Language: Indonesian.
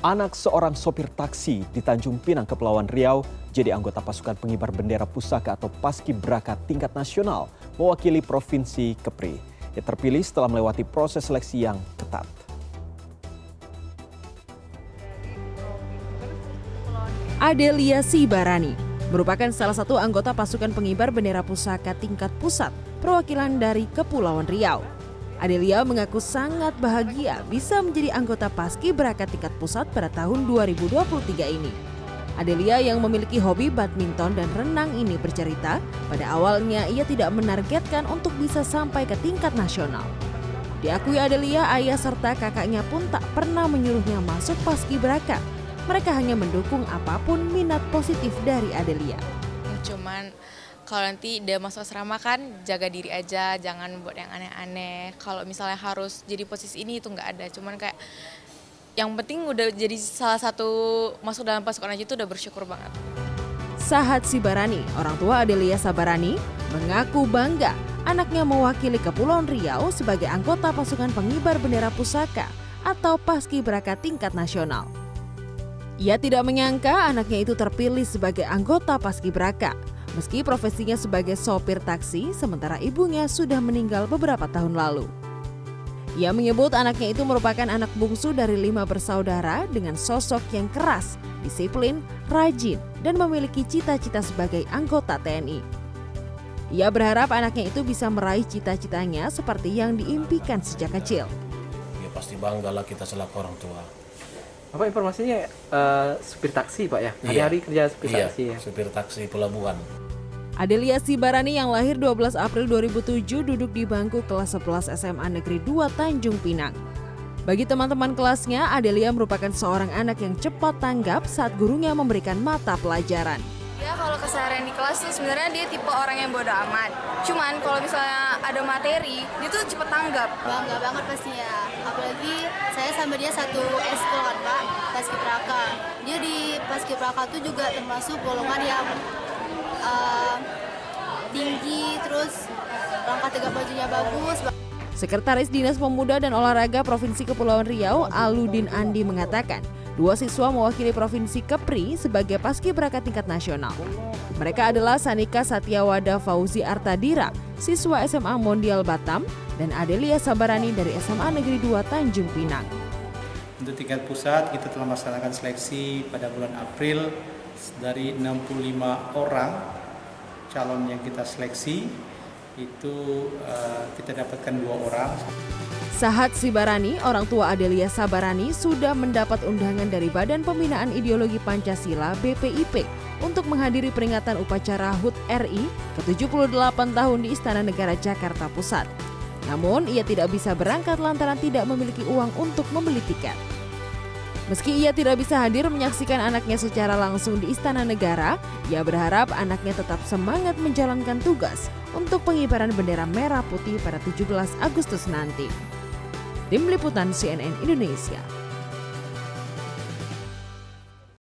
Anak seorang sopir taksi di Tanjung Pinang, Kepulauan Riau, jadi anggota pasukan pengibar bendera pusaka atau Paskibraka tingkat nasional mewakili Provinsi Kepri. Ia terpilih setelah melewati proses seleksi yang ketat. Adelia Sabarani merupakan salah satu anggota pasukan pengibar bendera pusaka tingkat pusat perwakilan dari Kepulauan Riau. Adelia mengaku sangat bahagia bisa menjadi anggota Paskibraka tingkat pusat pada tahun 2023 ini. Adelia yang memiliki hobi badminton dan renang ini bercerita, pada awalnya ia tidak menargetkan untuk bisa sampai ke tingkat nasional. Diakui Adelia, ayah serta kakaknya pun tak pernah menyuruhnya masuk Paskibraka. Mereka hanya mendukung apapun minat positif dari Adelia. Cuman kalau nanti udah masuk asrama kan jaga diri aja, jangan buat yang aneh-aneh. Kalau misalnya harus jadi posisi ini itu nggak ada. Cuman kayak yang penting udah jadi salah satu masuk dalam pasukan aja itu udah bersyukur banget. Sahat Sibarani, orang tua Adelia Sabarani, mengaku bangga anaknya mewakili Kepulauan Riau sebagai anggota pasukan pengibar bendera pusaka atau Paskibraka tingkat nasional. Ia tidak menyangka anaknya itu terpilih sebagai anggota Paskibraka. Meski profesinya sebagai sopir taksi, sementara ibunya sudah meninggal beberapa tahun lalu. Ia menyebut anaknya itu merupakan anak bungsu dari 5 bersaudara dengan sosok yang keras, disiplin, rajin, dan memiliki cita-cita sebagai anggota TNI. Ia berharap anaknya itu bisa meraih cita-citanya seperti yang diimpikan sejak kecil. Ya pasti bangga lah kita selaku orang tua. Apa informasinya supir taksi Pak ya? Hari-hari kerja supir taksi ya? Supir taksi pelabuhan. Adelia Sabarani yang lahir 12 April 2007 duduk di bangku kelas 11 SMA Negeri 2 Tanjung Pinang. Bagi teman-teman kelasnya, Adelia merupakan seorang anak yang cepat tanggap saat gurunya memberikan mata pelajaran. Ya kalau keseharian di kelas tuh sebenarnya dia tipe orang yang bodoh amat. Cuman kalau misalnya ada materi, dia tuh cepat tanggap. Bangga banget pastinya. Apalagi saya sama dia satu eskul kan Pak, Paskibraka. Dia di Paskibraka tuh juga termasuk golongan yang tinggi, terus langkah tegak bajunya bagus. Sekretaris Dinas Pemuda dan Olahraga Provinsi Kepulauan Riau, Aludin Andi mengatakan, 2 siswa mewakili Provinsi Kepri sebagai Paskibraka tingkat nasional. Mereka adalah Sanika Satyawada Fauzi Artadira, siswa SMA Mondial Batam, dan Adelia Sabarani dari SMA Negeri 2 Tanjung Pinang. Untuk tingkat pusat, kita telah melaksanakan seleksi pada bulan April dari 65 orang calon yang kita seleksi. Itu kita dapatkan 2 orang. Sahat Sibarani, orang tua Adelia Sabarani, sudah mendapat undangan dari Badan Pembinaan Ideologi Pancasila (BPIP) untuk menghadiri peringatan upacara HUT RI ke-78 tahun di Istana Negara Jakarta Pusat. Namun, ia tidak bisa berangkat lantaran tidak memiliki uang untuk membeli tiket. Meski ia tidak bisa hadir menyaksikan anaknya secara langsung di Istana Negara, ia berharap anaknya tetap semangat menjalankan tugas untuk pengibaran bendera merah putih pada 17 Agustus nanti. Tim Liputan CNN Indonesia.